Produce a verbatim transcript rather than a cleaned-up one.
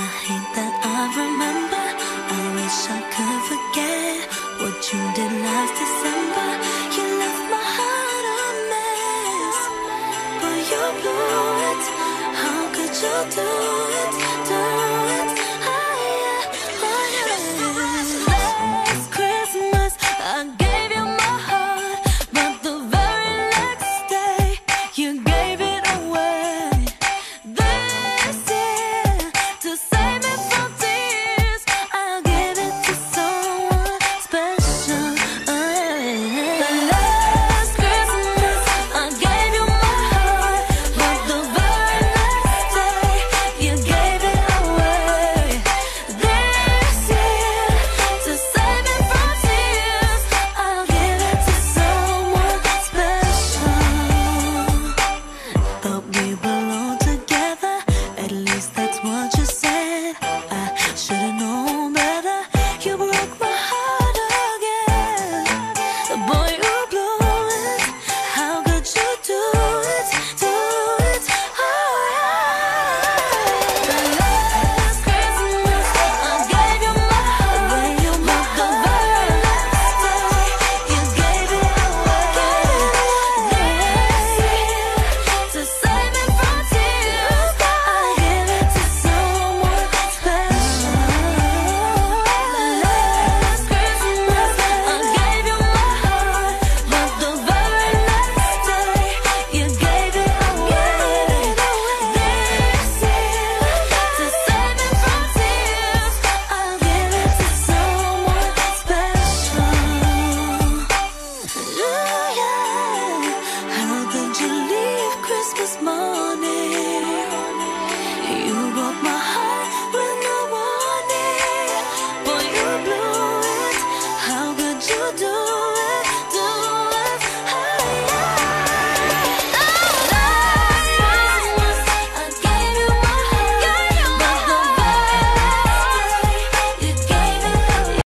hate that I remember. I wish I could forget what you did last December. You left my heart a mess, but you blew it. How could you do it, do it? Oh yeah, oh yeah. Last Christmas I gave you my heart, but the very next day you gave it away. This year, to save me from tears, I'll give it to someone special. The last Christmas I gave you my heart, but the very next day you gave it away. This year, to save me from tears, I'll give it to someone special. Thought we belonged together, at least that's what you said.